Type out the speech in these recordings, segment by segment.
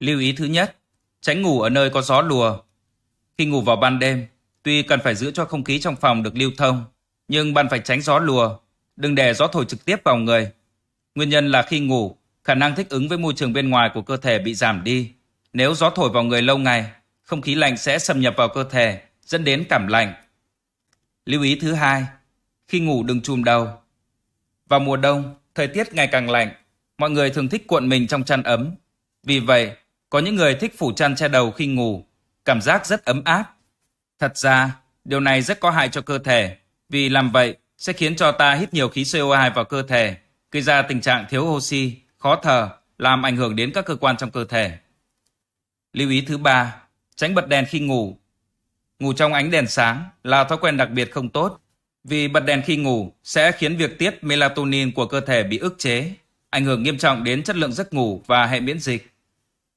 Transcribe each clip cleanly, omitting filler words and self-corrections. Lưu ý thứ nhất, tránh ngủ ở nơi có gió lùa. Khi ngủ vào ban đêm, tuy cần phải giữ cho không khí trong phòng được lưu thông, nhưng bạn phải tránh gió lùa, đừng để gió thổi trực tiếp vào người. Nguyên nhân là khi ngủ, khả năng thích ứng với môi trường bên ngoài của cơ thể bị giảm đi. Nếu gió thổi vào người lâu ngày, không khí lạnh sẽ xâm nhập vào cơ thể, dẫn đến cảm lạnh. Lưu ý thứ hai, khi ngủ đừng chùm đầu. Vào mùa đông, thời tiết ngày càng lạnh, mọi người thường thích cuộn mình trong chăn ấm. Vì vậy, có những người thích phủ chăn che đầu khi ngủ, cảm giác rất ấm áp. Thật ra, điều này rất có hại cho cơ thể, vì làm vậy sẽ khiến cho ta hít nhiều khí CO2 vào cơ thể, gây ra tình trạng thiếu oxy, khó thở, làm ảnh hưởng đến các cơ quan trong cơ thể. Lưu ý thứ ba, tránh bật đèn khi ngủ. Ngủ trong ánh đèn sáng là thói quen đặc biệt không tốt, vì bật đèn khi ngủ sẽ khiến việc tiết melatonin của cơ thể bị ức chế, ảnh hưởng nghiêm trọng đến chất lượng giấc ngủ và hệ miễn dịch.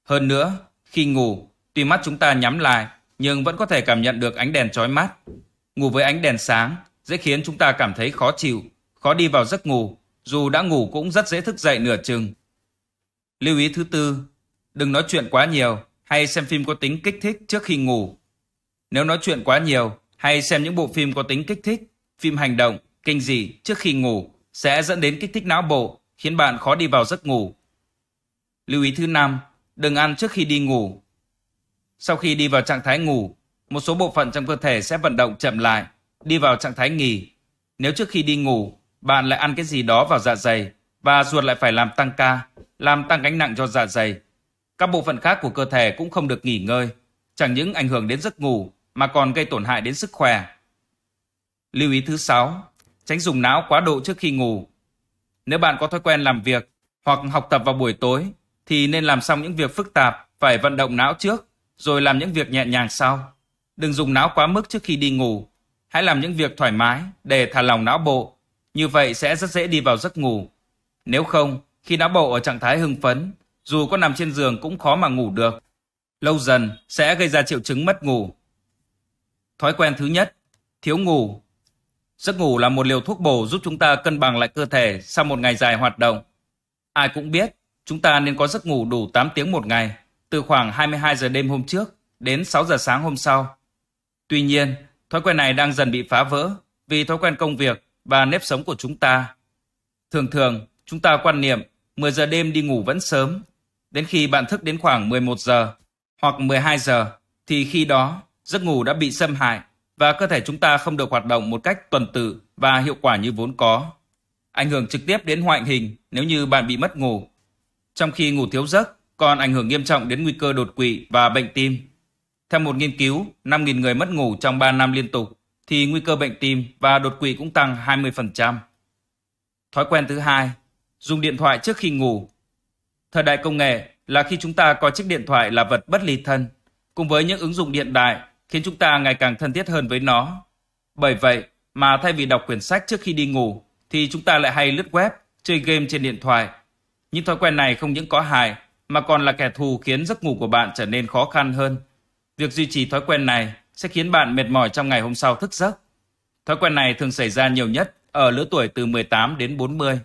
Hơn nữa, khi ngủ, tuy mắt chúng ta nhắm lại nhưng vẫn có thể cảm nhận được ánh đèn chói mắt. Ngủ với ánh đèn sáng dễ khiến chúng ta cảm thấy khó chịu, khó đi vào giấc ngủ, dù đã ngủ cũng rất dễ thức dậy nửa chừng. Lưu ý thứ tư, đừng nói chuyện quá nhiều hay xem phim có tính kích thích trước khi ngủ. Nếu nói chuyện quá nhiều hay xem những bộ phim có tính kích thích, phim hành động, kinh dị trước khi ngủ sẽ dẫn đến kích thích não bộ, khiến bạn khó đi vào giấc ngủ. Lưu ý thứ năm, đừng ăn trước khi đi ngủ. Sau khi đi vào trạng thái ngủ, một số bộ phận trong cơ thể sẽ vận động chậm lại, đi vào trạng thái nghỉ. Nếu trước khi đi ngủ, bạn lại ăn cái gì đó vào dạ dày và ruột lại phải làm tăng ca, làm tăng gánh nặng cho dạ dày. Các bộ phận khác của cơ thể cũng không được nghỉ ngơi, chẳng những ảnh hưởng đến giấc ngủ mà còn gây tổn hại đến sức khỏe. Lưu ý thứ 6, tránh dùng não quá độ trước khi ngủ. Nếu bạn có thói quen làm việc hoặc học tập vào buổi tối thì nên làm xong những việc phức tạp, phải vận động não trước, rồi làm những việc nhẹ nhàng sau. Đừng dùng não quá mức trước khi đi ngủ. Hãy làm những việc thoải mái để thả lỏng não bộ. Như vậy sẽ rất dễ đi vào giấc ngủ. Nếu không, khi não bộ ở trạng thái hưng phấn, dù có nằm trên giường cũng khó mà ngủ được. Lâu dần sẽ gây ra triệu chứng mất ngủ. Thói quen thứ nhất, thiếu ngủ. Giấc ngủ là một liều thuốc bổ giúp chúng ta cân bằng lại cơ thể sau một ngày dài hoạt động. Ai cũng biết, chúng ta nên có giấc ngủ đủ 8 tiếng một ngày, từ khoảng 22 giờ đêm hôm trước đến 6 giờ sáng hôm sau. Tuy nhiên, thói quen này đang dần bị phá vỡ vì thói quen công việc và nếp sống của chúng ta. Thường thường, chúng ta quan niệm 10 giờ đêm đi ngủ vẫn sớm, đến khi bạn thức đến khoảng 11 giờ hoặc 12 giờ thì khi đó giấc ngủ đã bị xâm hại và cơ thể chúng ta không được hoạt động một cách tuần tự và hiệu quả như vốn có. Ảnh hưởng trực tiếp đến ngoại hình nếu như bạn bị mất ngủ. Trong khi ngủ thiếu giấc còn ảnh hưởng nghiêm trọng đến nguy cơ đột quỵ và bệnh tim. Theo một nghiên cứu, 5.000 người mất ngủ trong 3 năm liên tục thì nguy cơ bệnh tim và đột quỵ cũng tăng 20%. Thói quen thứ hai, dùng điện thoại trước khi ngủ. Thời đại công nghệ là khi chúng ta coi chiếc điện thoại là vật bất ly thân, cùng với những ứng dụng hiện đại khiến chúng ta ngày càng thân thiết hơn với nó. Bởi vậy mà thay vì đọc quyển sách trước khi đi ngủ thì chúng ta lại hay lướt web, chơi game trên điện thoại. Những thói quen này không những có hại mà còn là kẻ thù khiến giấc ngủ của bạn trở nên khó khăn hơn. Việc duy trì thói quen này sẽ khiến bạn mệt mỏi trong ngày hôm sau thức giấc. Thói quen này thường xảy ra nhiều nhất ở lứa tuổi từ 18 đến 40.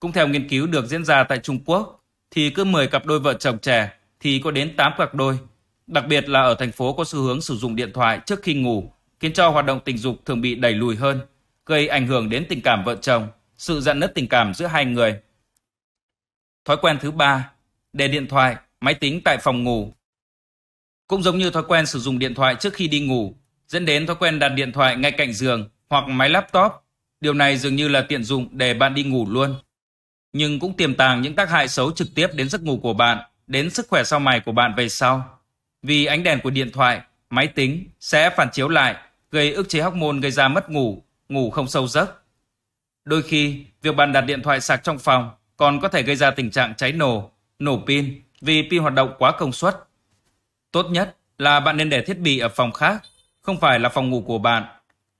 Cũng theo nghiên cứu được diễn ra tại Trung Quốc, thì cứ 10 cặp đôi vợ chồng trẻ thì có đến 8 cặp đôi, đặc biệt là ở thành phố có xu hướng sử dụng điện thoại trước khi ngủ, khiến cho hoạt động tình dục thường bị đẩy lùi hơn, gây ảnh hưởng đến tình cảm vợ chồng, sự rạn nứt tình cảm giữa hai người. Thói quen thứ ba, để điện thoại, máy tính tại phòng ngủ. Cũng giống như thói quen sử dụng điện thoại trước khi đi ngủ, dẫn đến thói quen đặt điện thoại ngay cạnh giường hoặc máy laptop. Điều này dường như là tiện dụng để bạn đi ngủ luôn, nhưng cũng tiềm tàng những tác hại xấu trực tiếp đến giấc ngủ của bạn, đến sức khỏe sau mày của bạn về sau. Vì ánh đèn của điện thoại, máy tính sẽ phản chiếu lại, gây ức chế hormone gây ra mất ngủ, ngủ không sâu giấc. Đôi khi, việc bạn đặt điện thoại sạc trong phòng còn có thể gây ra tình trạng cháy nổ, nổ pin vì pin hoạt động quá công suất. Tốt nhất là bạn nên để thiết bị ở phòng khác, không phải là phòng ngủ của bạn.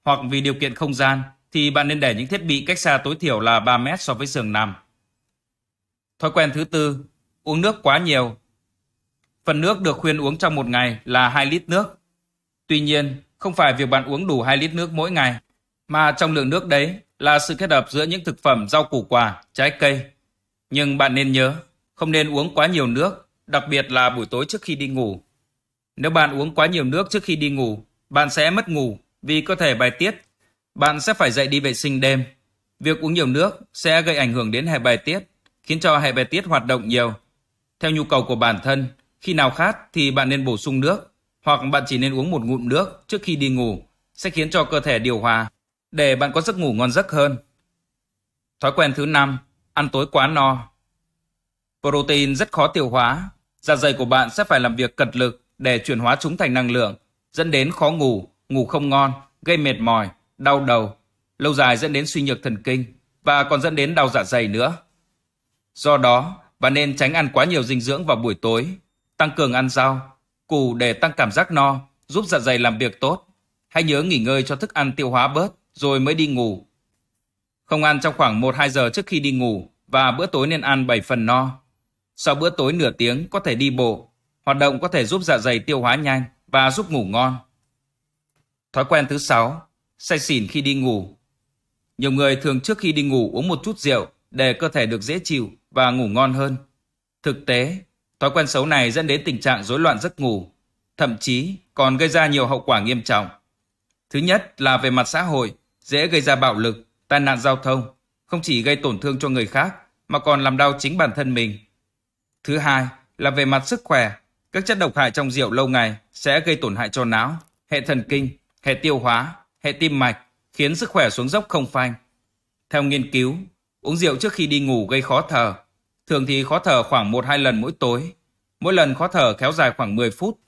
Hoặc vì điều kiện không gian thì bạn nên để những thiết bị cách xa tối thiểu là 3 mét so với giường nằm. Thói quen thứ tư, uống nước quá nhiều. Phần nước được khuyên uống trong một ngày là 2 lít nước. Tuy nhiên, không phải việc bạn uống đủ 2 lít nước mỗi ngày, mà trong lượng nước đấy là sự kết hợp giữa những thực phẩm rau củ quả, trái cây. Nhưng bạn nên nhớ, không nên uống quá nhiều nước đặc biệt là buổi tối trước khi đi ngủ. Nếu bạn uống quá nhiều nước trước khi đi ngủ, bạn sẽ mất ngủ vì cơ thể bài tiết. Bạn sẽ phải dậy đi vệ sinh đêm. Việc uống nhiều nước sẽ gây ảnh hưởng đến hệ bài tiết, khiến cho hệ bài tiết hoạt động nhiều. Theo nhu cầu của bản thân, khi nào khát thì bạn nên bổ sung nước, hoặc bạn chỉ nên uống một ngụm nước trước khi đi ngủ, sẽ khiến cho cơ thể điều hòa, để bạn có giấc ngủ ngon giấc hơn. Thói quen thứ 5, ăn tối quá no. Protein rất khó tiêu hóa, dạ dày của bạn sẽ phải làm việc cật lực để chuyển hóa chúng thành năng lượng, dẫn đến khó ngủ, ngủ không ngon, gây mệt mỏi, đau đầu, lâu dài dẫn đến suy nhược thần kinh và còn dẫn đến đau dạ dày nữa. Do đó, bạn nên tránh ăn quá nhiều dinh dưỡng vào buổi tối, tăng cường ăn rau, củ để tăng cảm giác no, giúp dạ dày làm việc tốt. Hãy nhớ nghỉ ngơi cho thức ăn tiêu hóa bớt rồi mới đi ngủ. Không ăn trong khoảng 1-2 giờ trước khi đi ngủ và bữa tối nên ăn 7 phần no. Sau bữa tối nửa tiếng có thể đi bộ, hoạt động có thể giúp dạ dày tiêu hóa nhanh và giúp ngủ ngon. Thói quen thứ 6, say xỉn khi đi ngủ. Nhiều người thường trước khi đi ngủ uống một chút rượu để cơ thể được dễ chịu và ngủ ngon hơn. Thực tế, thói quen xấu này dẫn đến tình trạng rối loạn giấc ngủ, thậm chí còn gây ra nhiều hậu quả nghiêm trọng. Thứ nhất là về mặt xã hội, dễ gây ra bạo lực, tai nạn giao thông, không chỉ gây tổn thương cho người khác mà còn làm đau chính bản thân mình. Thứ hai là về mặt sức khỏe, các chất độc hại trong rượu lâu ngày sẽ gây tổn hại cho não, hệ thần kinh, hệ tiêu hóa, hệ tim mạch, khiến sức khỏe xuống dốc không phanh. Theo nghiên cứu, uống rượu trước khi đi ngủ gây khó thở, thường thì khó thở khoảng 1-2 lần mỗi tối, mỗi lần khó thở kéo dài khoảng 10 phút.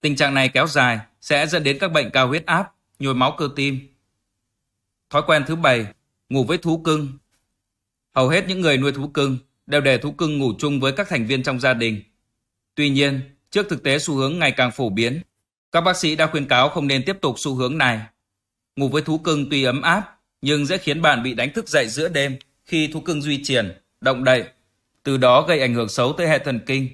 Tình trạng này kéo dài sẽ dẫn đến các bệnh cao huyết áp, nhồi máu cơ tim. Thói quen thứ 7, ngủ với thú cưng. Hầu hết những người nuôi thú cưng đều để thú cưng ngủ chung với các thành viên trong gia đình. Tuy nhiên, trước thực tế xu hướng ngày càng phổ biến, các bác sĩ đã khuyên cáo không nên tiếp tục xu hướng này. Ngủ với thú cưng tuy ấm áp, nhưng dễ khiến bạn bị đánh thức dậy giữa đêm khi thú cưng duy triển, động đậy, từ đó gây ảnh hưởng xấu tới hệ thần kinh.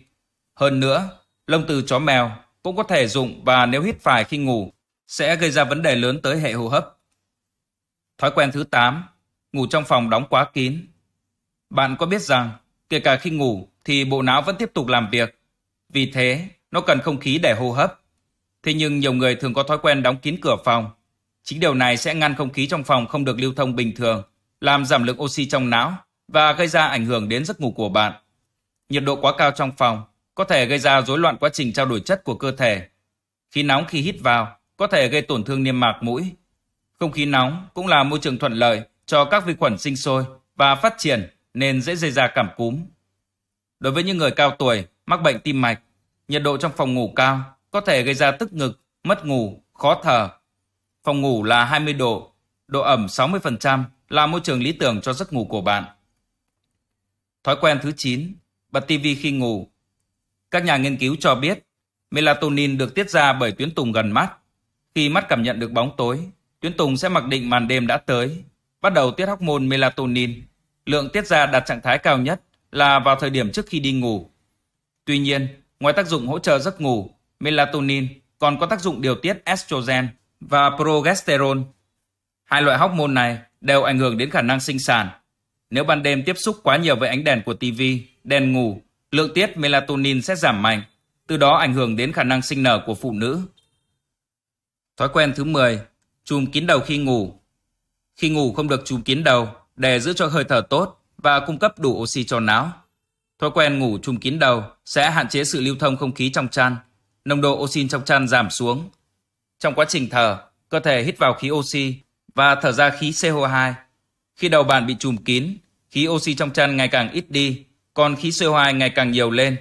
Hơn nữa, lông từ chó mèo cũng có thể rụng và nếu hít phải khi ngủ, sẽ gây ra vấn đề lớn tới hệ hô hấp. Thói quen thứ 8, ngủ trong phòng đóng quá kín. Bạn có biết rằng, kể cả khi ngủ thì bộ não vẫn tiếp tục làm việc. Vì thế, nó cần không khí để hô hấp. Thế nhưng nhiều người thường có thói quen đóng kín cửa phòng. Chính điều này sẽ ngăn không khí trong phòng không được lưu thông bình thường, làm giảm lượng oxy trong não và gây ra ảnh hưởng đến giấc ngủ của bạn. Nhiệt độ quá cao trong phòng có thể gây ra rối loạn quá trình trao đổi chất của cơ thể. Khí nóng khi hít vào có thể gây tổn thương niêm mạc mũi. Không khí nóng cũng là môi trường thuận lợi cho các vi khuẩn sinh sôi và phát triển nên dễ gây ra cảm cúm. Đối với những người cao tuổi mắc bệnh tim mạch, nhiệt độ trong phòng ngủ cao có thể gây ra tức ngực, mất ngủ, khó thở. Phòng ngủ là 20 độ, độ ẩm 60% là môi trường lý tưởng cho giấc ngủ của bạn. Thói quen thứ 9, bật TV khi ngủ. Các nhà nghiên cứu cho biết, melatonin được tiết ra bởi tuyến tùng gần mắt. Khi mắt cảm nhận được bóng tối, tuyến tùng sẽ mặc định màn đêm đã tới, bắt đầu tiết hormone melatonin. Lượng tiết ra đạt trạng thái cao nhất là vào thời điểm trước khi đi ngủ. Tuy nhiên, ngoài tác dụng hỗ trợ giấc ngủ, melatonin còn có tác dụng điều tiết estrogen và progesterone. Hai loại hormone này đều ảnh hưởng đến khả năng sinh sản. Nếu ban đêm tiếp xúc quá nhiều với ánh đèn của TV, đèn ngủ, lượng tiết melatonin sẽ giảm mạnh, từ đó ảnh hưởng đến khả năng sinh nở của phụ nữ. Thói quen thứ 10, chùm kín đầu khi ngủ. Khi ngủ không được chùm kín đầu để giữ cho hơi thở tốt và cung cấp đủ oxy cho não. Thói quen ngủ chùm kín đầu sẽ hạn chế sự lưu thông không khí trong trán, nồng độ oxy trong trán giảm xuống. Trong quá trình thở, cơ thể hít vào khí oxy và thở ra khí CO2. Khi đầu bạn bị chùm kín, khí oxy trong trán ngày càng ít đi, còn khí CO2 ngày càng nhiều lên.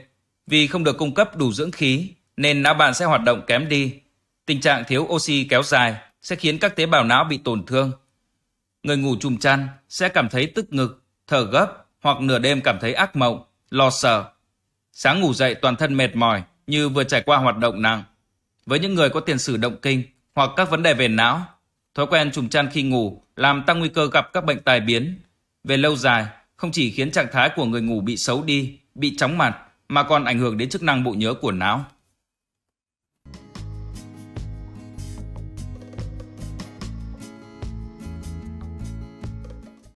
Vì không được cung cấp đủ dưỡng khí nên não bạn sẽ hoạt động kém đi. Tình trạng thiếu oxy kéo dài sẽ khiến các tế bào não bị tổn thương. Người ngủ chùm chăn sẽ cảm thấy tức ngực, thở gấp hoặc nửa đêm cảm thấy ác mộng, lo sợ. Sáng ngủ dậy toàn thân mệt mỏi như vừa trải qua hoạt động nặng. Với những người có tiền sử động kinh hoặc các vấn đề về não, thói quen chùm chăn khi ngủ làm tăng nguy cơ gặp các bệnh tai biến. Về lâu dài, không chỉ khiến trạng thái của người ngủ bị xấu đi, bị chóng mặt mà còn ảnh hưởng đến chức năng bộ nhớ của não.